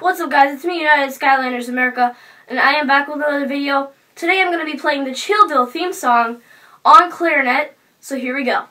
What's up guys, it's me, United Skylanders America, and I am back with another video. Today I'm going to be playing the Chill Bill theme song on clarinet, so here we go.